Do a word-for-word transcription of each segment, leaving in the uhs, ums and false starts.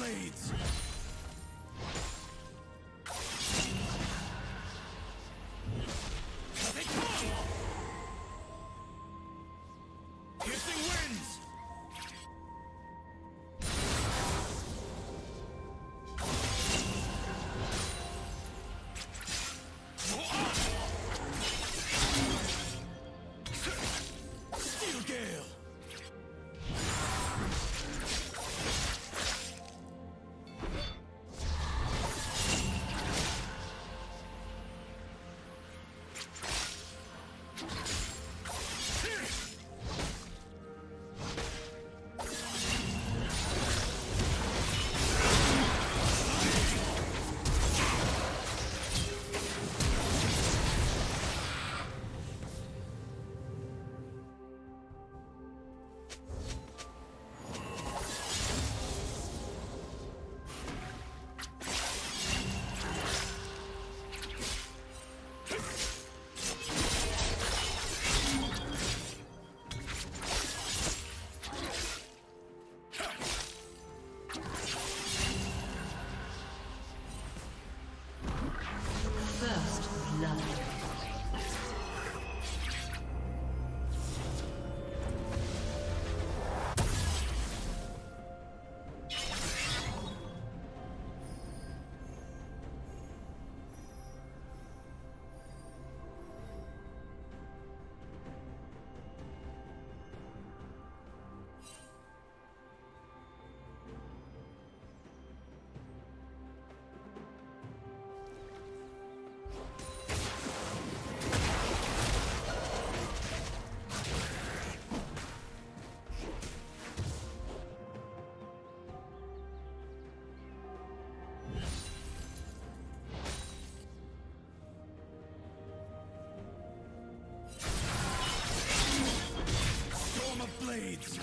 blades! Blades.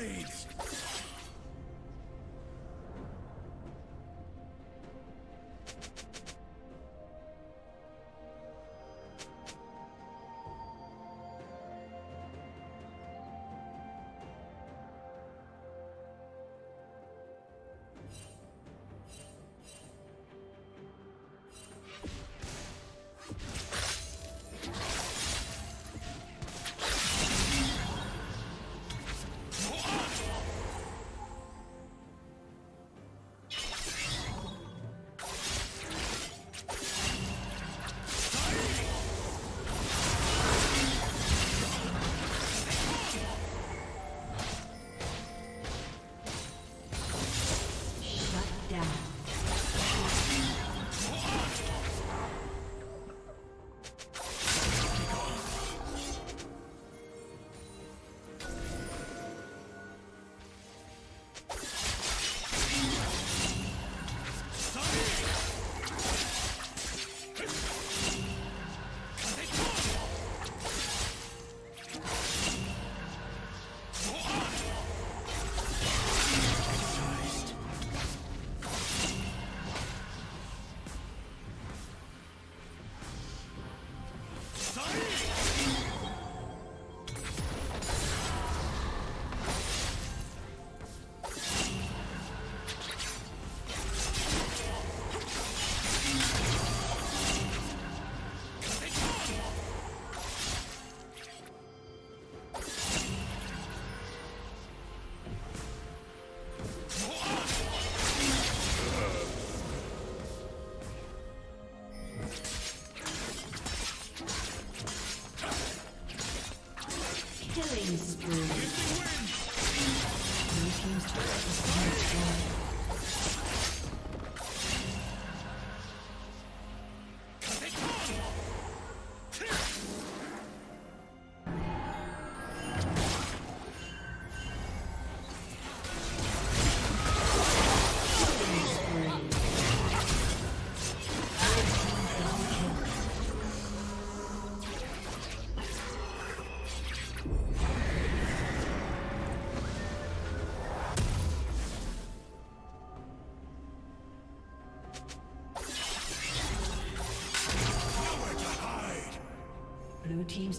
blades! Blue team's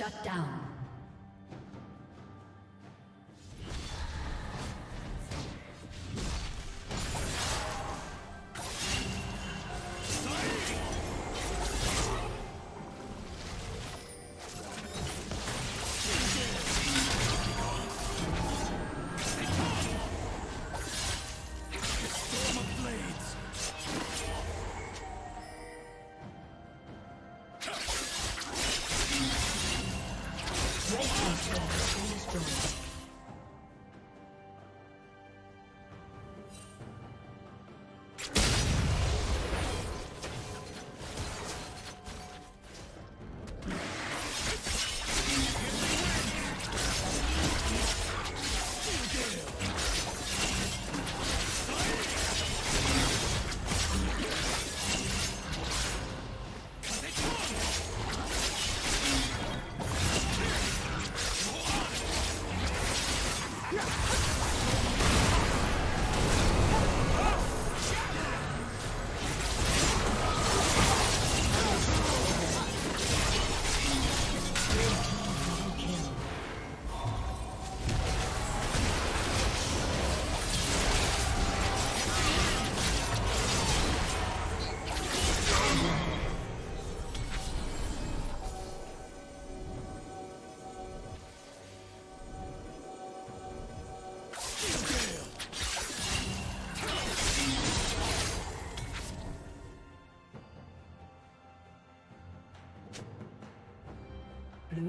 Shut down. Blue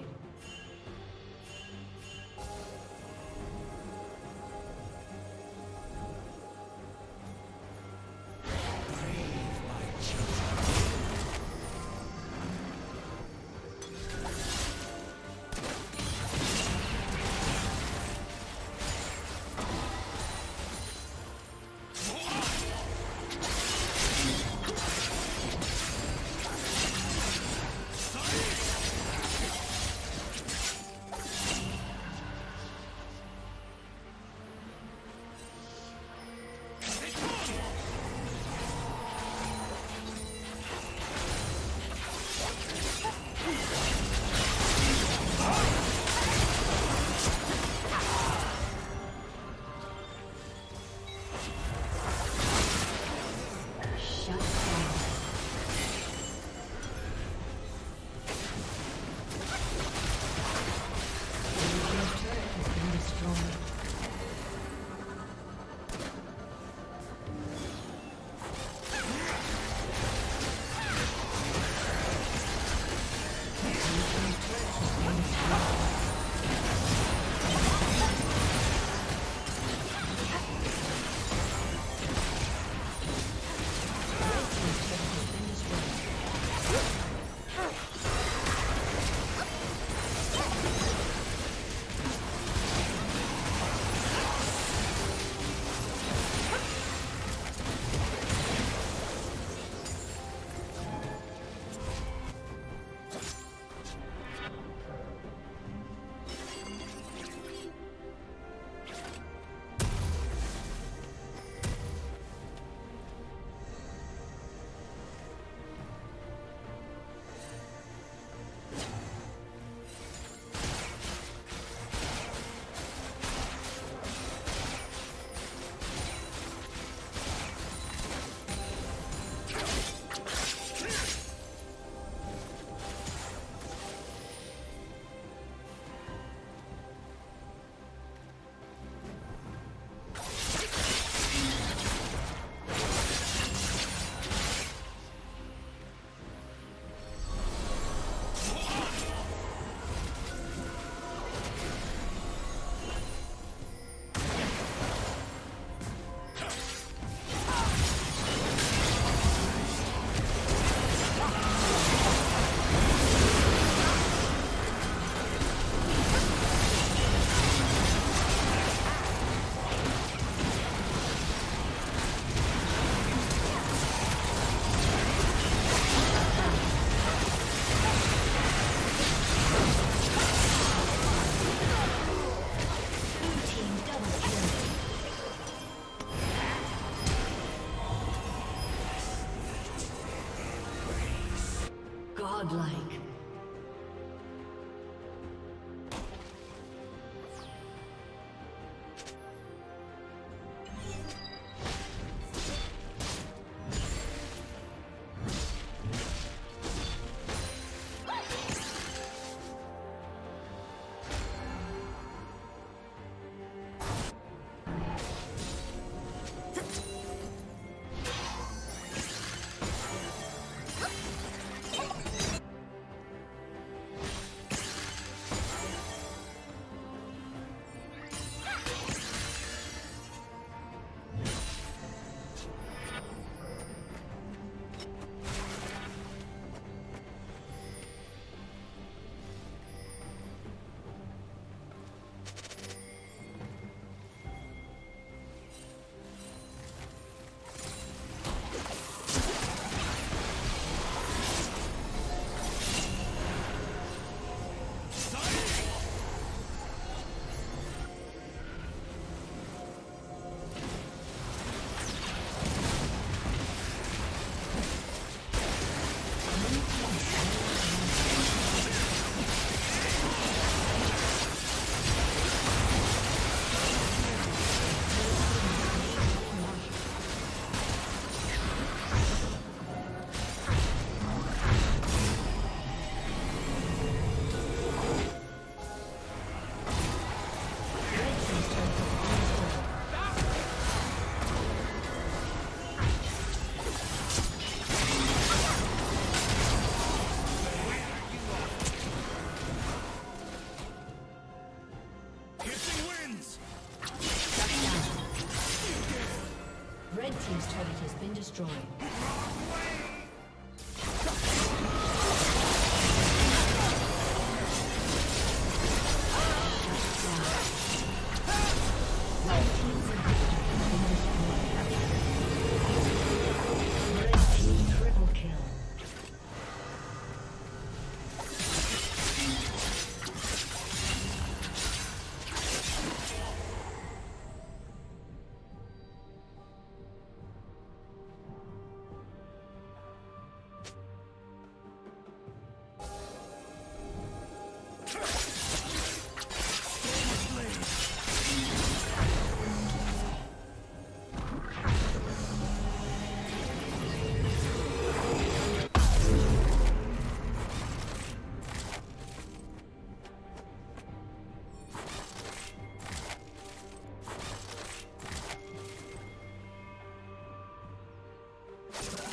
Godlike. destroyed. You